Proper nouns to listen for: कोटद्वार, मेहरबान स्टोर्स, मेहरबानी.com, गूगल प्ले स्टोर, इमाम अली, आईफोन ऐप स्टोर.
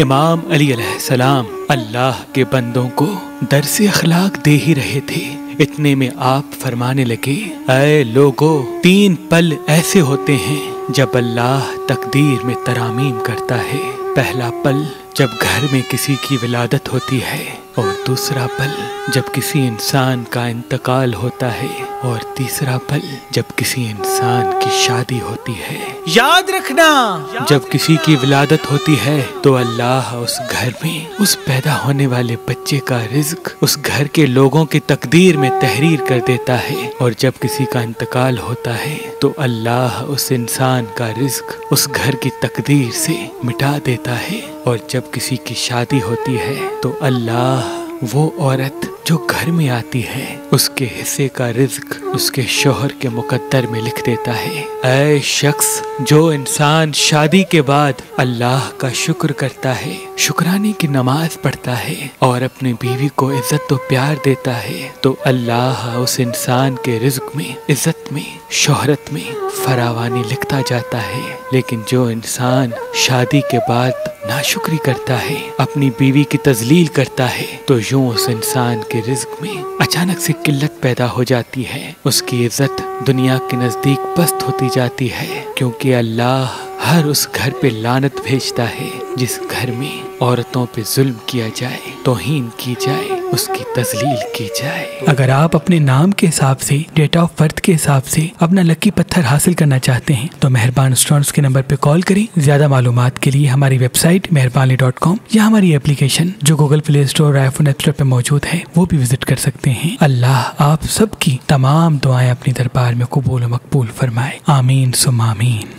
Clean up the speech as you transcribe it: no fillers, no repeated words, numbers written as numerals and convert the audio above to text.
इमाम अली अलैहिस्सलाम अल्लाह के बंदों को दर्स अखलाक दे ही रहे थे। इतने में आप फरमाने लगे, ऐ लोगो, तीन पल ऐसे होते हैं जब अल्लाह तकदीर में तरामीम करता है। पहला पल जब घर में किसी की विलादत होती है, और दूसरा पल जब किसी इंसान का इंतकाल होता है, और तीसरा पल जब किसी इंसान की शादी होती है। याद रखना, जब किसी की विलादत होती है तो अल्लाह उस घर में उस पैदा होने वाले बच्चे का रिज्क उस घर के लोगों की तकदीर में तहरीर कर देता है, और जब किसी का इंतकाल होता है तो अल्लाह उस इंसान का रिज्क उस घर की तकदीर से मिटा देता है, और जब किसी की शादी होती है तो अल्लाह वो औरत जो घर में आती है उसके हिस्से का रिज्क उसके शोहर के मुकद्दर में लिख देता है। ऐ शख्स, जो इंसान शादी के बाद अल्लाह का शुक्र करता है, शुक्राने की नमाज पढ़ता है और अपनी बीवी को इज्जत और प्यार देता है, तो अल्लाह उस इंसान के रिज्क में, इज्जत में, शोहरत में फरावानी लिखता जाता है। लेकिन जो इंसान शादी के बाद नाशुक्री करता है, अपनी बीवी की तजलील करता है, तो यूं उस इंसान के रिज्क में अचानक से किल्लत पैदा हो जाती है। उसकी इज्जत दुनिया के नजदीक पस्त होती जाती है, क्योंकि अल्लाह हर उस घर पे लानत भेजता है जिस घर में औरतों पे जुल्म किया जाए, तौहीन की जाए, उसकी तजलील की जाए। अगर आप अपने नाम के हिसाब से, डेट ऑफ बर्थ के हिसाब से अपना लकी पत्थर हासिल करना चाहते हैं तो मेहरबान स्टोर्स के नंबर पे कॉल करें। ज्यादा मालूमात के लिए हमारी वेबसाइट मेहरबानी.com या हमारी एप्लीकेशन जो गूगल प्ले स्टोर और आईफोन ऐप स्टोर पे मौजूद है वो भी विजिट कर सकते हैं। अल्लाह आप सबकी तमाम दुआएं अपने दरबार में कबूल मकबूल फरमाए। आमीन सुम आमीन।